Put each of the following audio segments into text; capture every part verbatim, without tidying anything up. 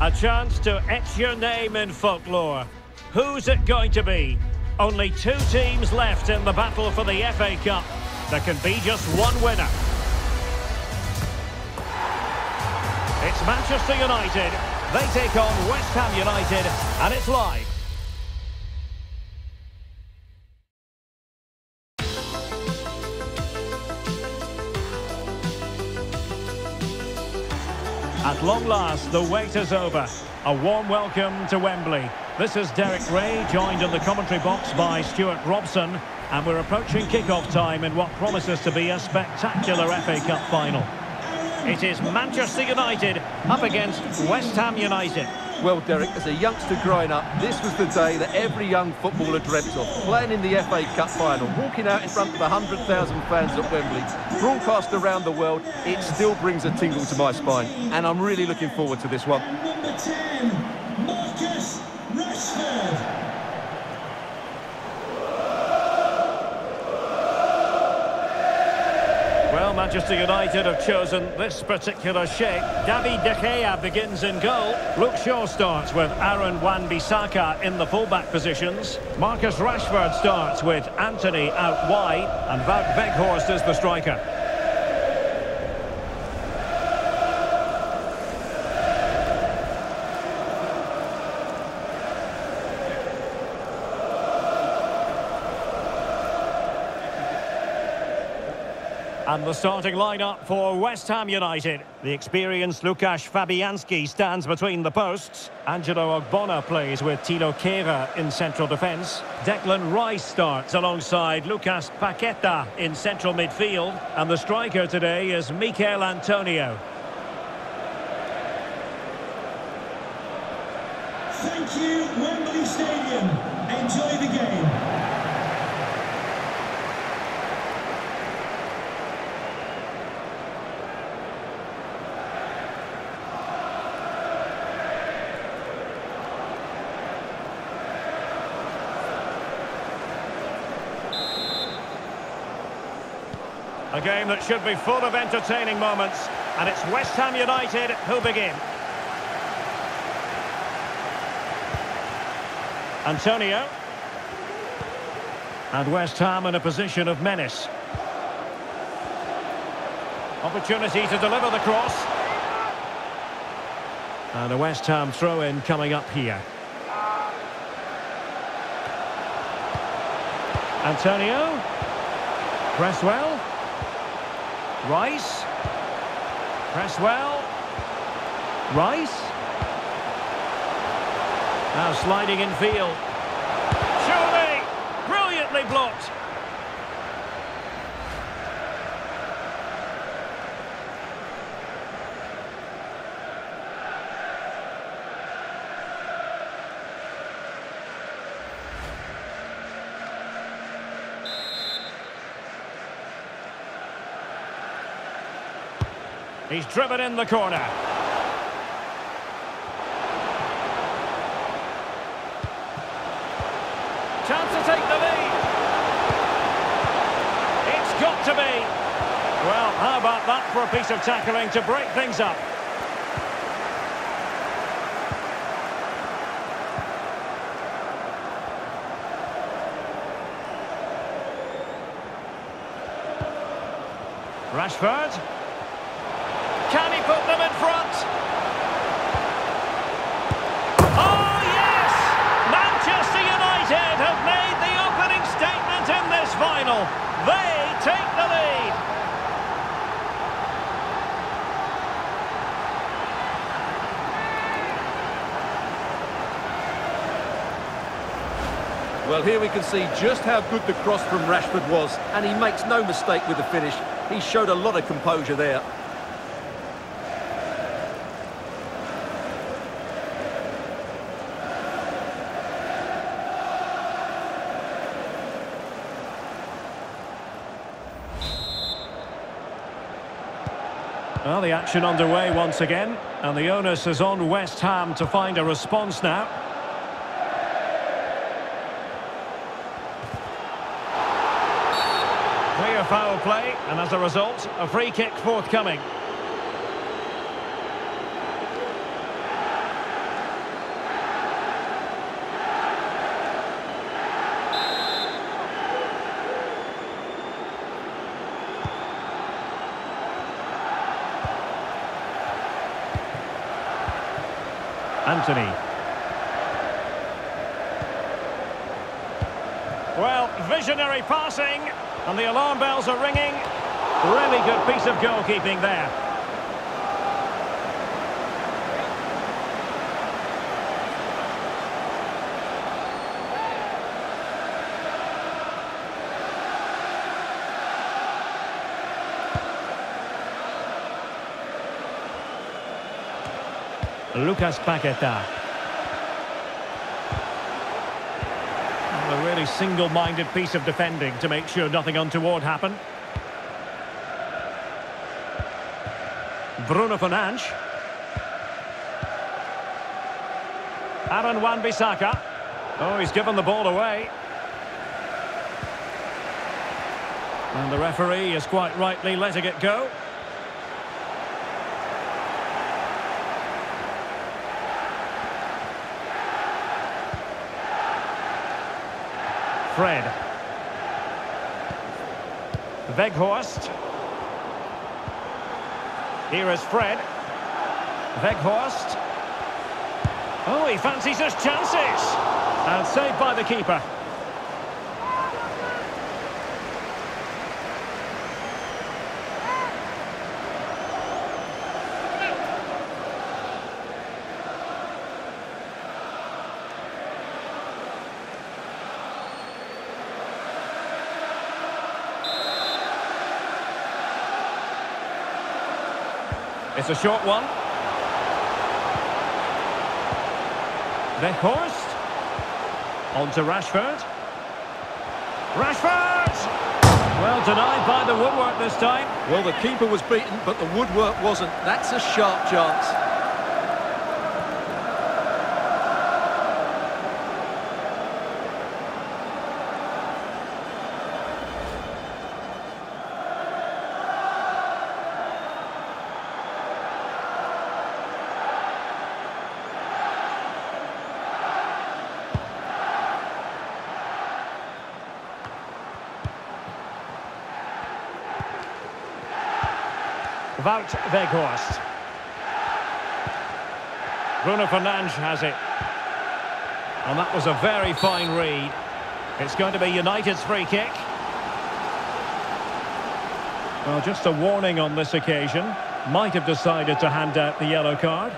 A chance to etch your name in folklore. Who's it going to be? Only two teams left in the battle for the F A Cup. There can be just one winner. It's Manchester United. They take on West Ham United, and it's live. At long last, the wait is over. A warm welcome to Wembley. This is Derek Ray, joined in the commentary box by Stuart Robson, and we're approaching kick-off time in what promises to be a spectacular F A Cup final. It is Manchester United up against West Ham United. Well, Derek, as a youngster growing up, this was the day that every young footballer dreamt of, playing in the F A Cup final, walking out in front of one hundred thousand fans at Wembley. Broadcast around the world, it still brings a tingle to my spine, and I'm really looking forward to this one. Number ten, Marcus Rashford. Well, Manchester United have chosen this particular shape. David De Gea begins in goal. Luke Shaw starts with Aaron Wan-Bissaka in the fullback positions. Marcus Rashford starts with Antony out wide, and Wout Weghorst is the striker. And the starting lineup for West Ham United. The experienced Lukasz Fabianski stands between the posts. Angelo Ogbonna plays with Tilo Kehrer in central defence. Declan Rice starts alongside Lucas Paqueta in central midfield. And the striker today is Mikel Antonio. Thank you, Wembley Stadium. Enjoy the game. A game that should be full of entertaining moments, and it's West Ham United who begin. Antonio. And West Ham in a position of menace. Opportunity to deliver the cross. And a West Ham throw-in coming up here. Antonio. Press well. Rice, press well, Rice, now sliding in field, surely, brilliantly blocked. He's driven in the corner. Chance to take the lead. It's got to be. Well, how about that for a piece of tackling to break things up? Rashford. Can he put them in front? Oh, yes! Manchester United have made the opening statement in this final. They take the lead. Well, here we can see just how good the cross from Rashford was, and he makes no mistake with the finish. He showed a lot of composure there. Well, the action underway once again, and the onus is on West Ham to find a response now. Clear foul play, and as a result, a free kick forthcoming. Anthony. Well, visionary passing, and the alarm bells are ringing. Really good piece of goalkeeping there. Lucas Paqueta. A really single-minded piece of defending to make sure nothing untoward happened. Bruno Fernandes. Aaron Wan-Bissaka. Oh, he's given the ball away. And the referee is quite rightly letting it go. Fred. Weghorst. Here is Fred. Weghorst. Oh, he fancies his chances. And saved by the keeper. It's a short one. Weghorst. On to Rashford. Rashford! Well, denied by the woodwork this time. Well, the keeper was beaten, but the woodwork wasn't. That's a sharp chance. Wout Weghorst. Bruno Fernandes has it. And that was a very fine read. It's going to be United's free kick. Well, just a warning on this occasion. Might have decided to hand out the yellow card.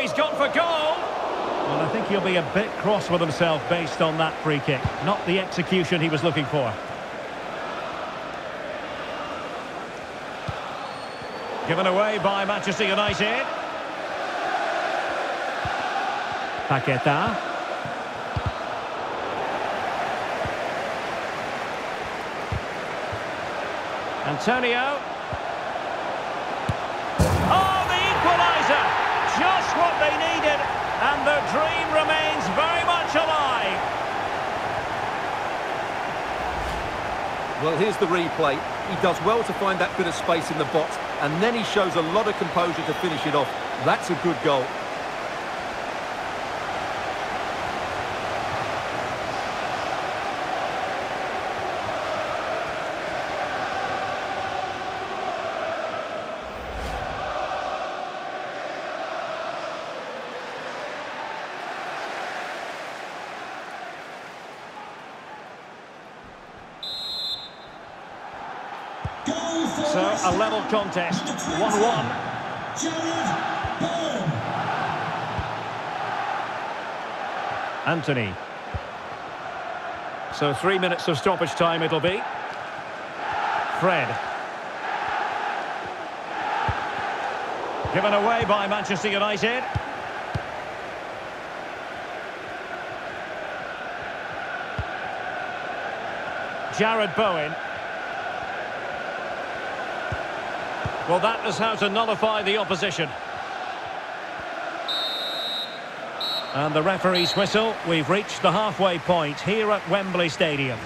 He's gone for goal. Well, I think he'll be a bit cross with himself based on that free kick. Not the execution he was looking for. Given away by Manchester United. Paqueta. Antonio. Just what they needed, and the dream remains very much alive. Well, here's the replay. He does well to find that bit of space in the box, and then he shows a lot of composure to finish it off. That's a good goal. So, a level contest, one one. Jarrod Bowen. Anthony. So, three minutes of stoppage time it'll be. Fred. Given away by Manchester United. Jarrod Bowen. Well, that is how to nullify the opposition. And the referee's whistle. We've reached the halfway point here at Wembley Stadium.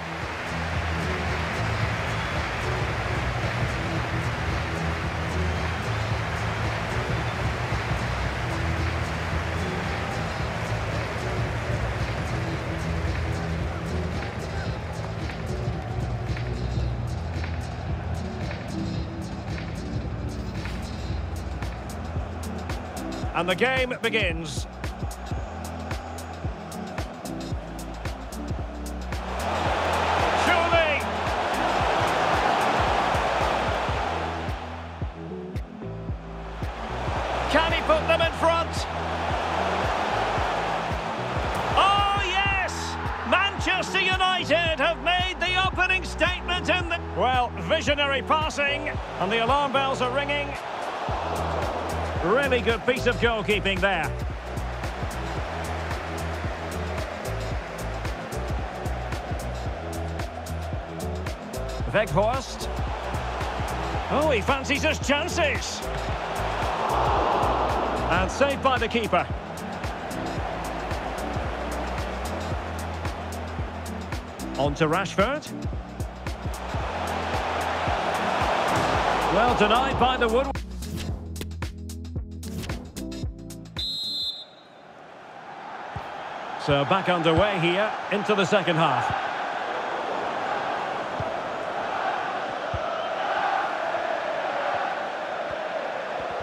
And the game begins. Can he put them in front? Oh, yes! Manchester United have made the opening statement in the... Well, visionary passing, and the alarm bells are ringing. Really good piece of goalkeeping there. Weghorst. Oh, he fancies his chances. And saved by the keeper. On to Rashford. Well denied by the woodwork. So back underway here into the second half.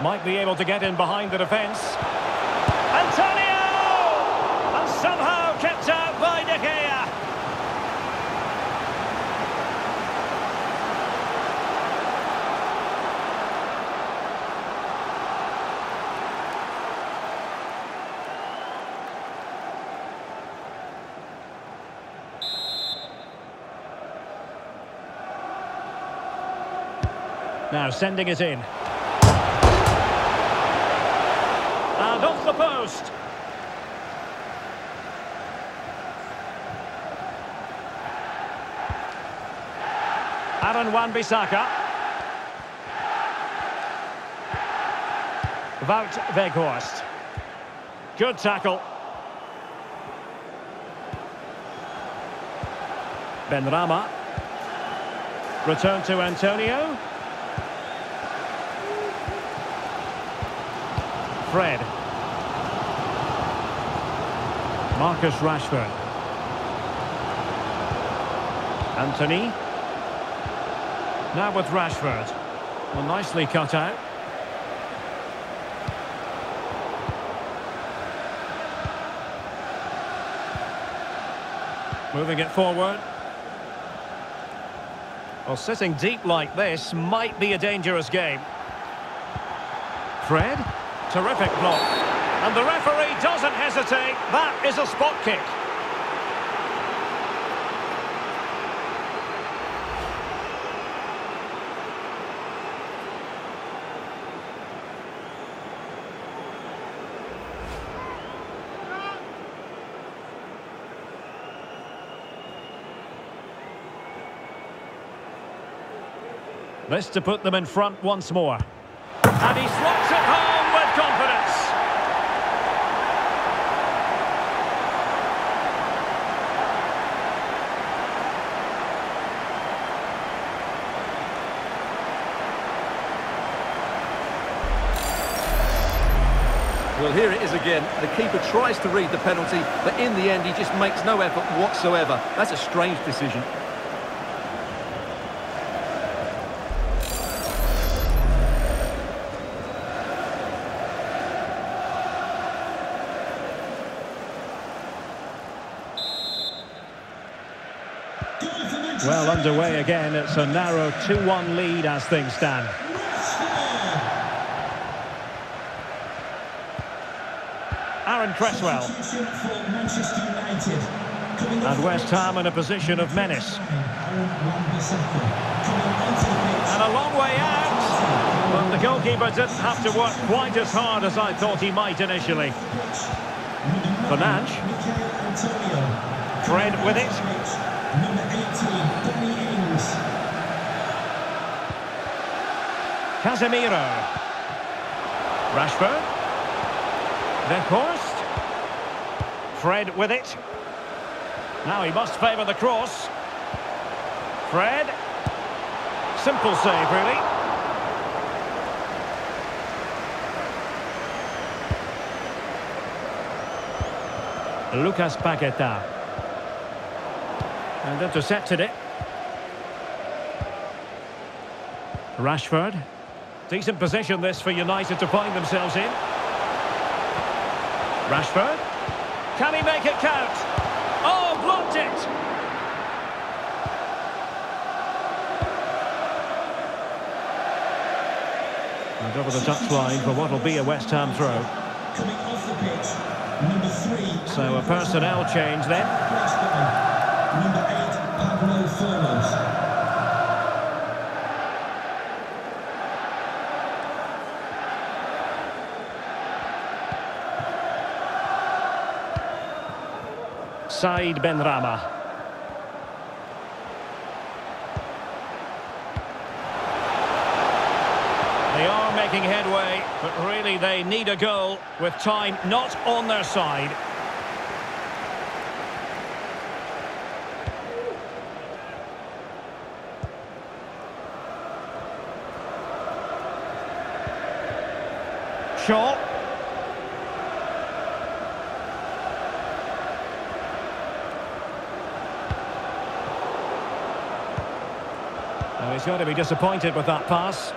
Might be able to get in behind the defence. Antonio! And somehow kept out by De Gea. Now sending it in. And off the post. Aaron Wan-Bissaka. Wout Weghorst. Good tackle. Benrahma. Return to Antonio. Fred. Marcus Rashford. Anthony. Now with Rashford. Well, nicely cut out. Moving it forward. Well, sitting deep like this might be a dangerous game. Fred. Terrific block. And the referee doesn't hesitate. That is a spot kick. This to put them in front once more. And he slots it home. Confidence. Well, here it is again. The keeper tries to read the penalty, but in the end, he just makes no effort whatsoever. That's a strange decision. Well underway again, it's a narrow two one lead as things stand. Aaron Cresswell. And West Ham in a position of menace. And a long way out, but the goalkeeper didn't have to work quite as hard as I thought he might initially. Fernandes. Fred with it. Number eighteen, Danny Ings. Casemiro. Rashford. Weghorst. Fred with it. Now he must favour the cross. Fred. Simple save, really. Lucas Paqueta. And intercepted it. Rashford. Decent position this for United to find themselves in. Rashford. Can he make it count? Oh, blocked it! And over the touchline for what will be a West Ham throw. Coming off the pitch, number three. So a personnel change then. Number eight, Pablo Fernandes. Saïd Benrahma. Making headway, but really they need a goal with time not on their side. Shaw. Now he's going to be disappointed with that pass.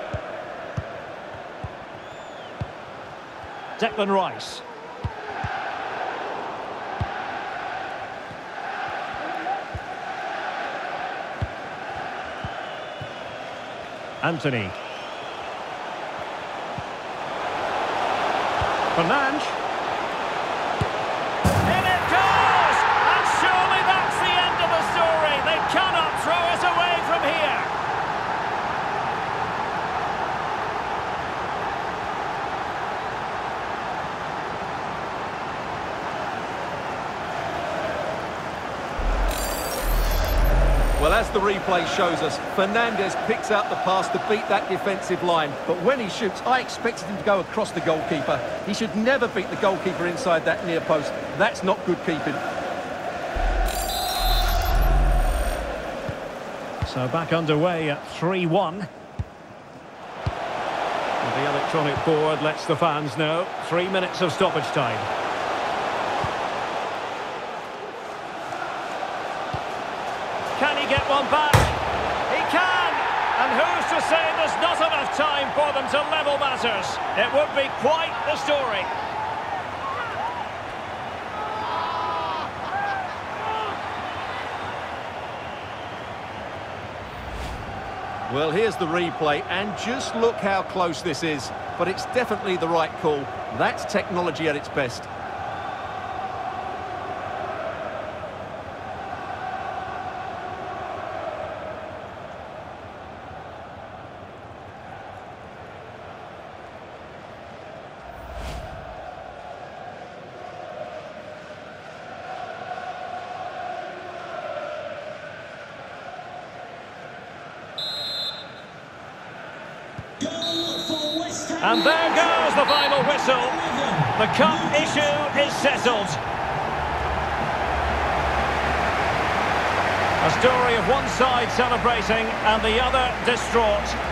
Declan Rice. Anthony. Fernandes. In it goes! And surely that's the end of the story. They cannot throw us away from here. Well, as the replay shows us, Fernandes picks out the pass to beat that defensive line. But when he shoots, I expected him to go across the goalkeeper. He should never beat the goalkeeper inside that near post. That's not good keeping. So back underway at three one. The electronic board lets the fans know. Three minutes of stoppage time. Can he get one back? He can! And who's to say there's not enough time for them to level matters? It would be quite the story. Well, here's the replay, and just look how close this is. But it's definitely the right call. That's technology at its best. And there goes the final whistle. The cup issue is settled. A story of one side celebrating and the other distraught.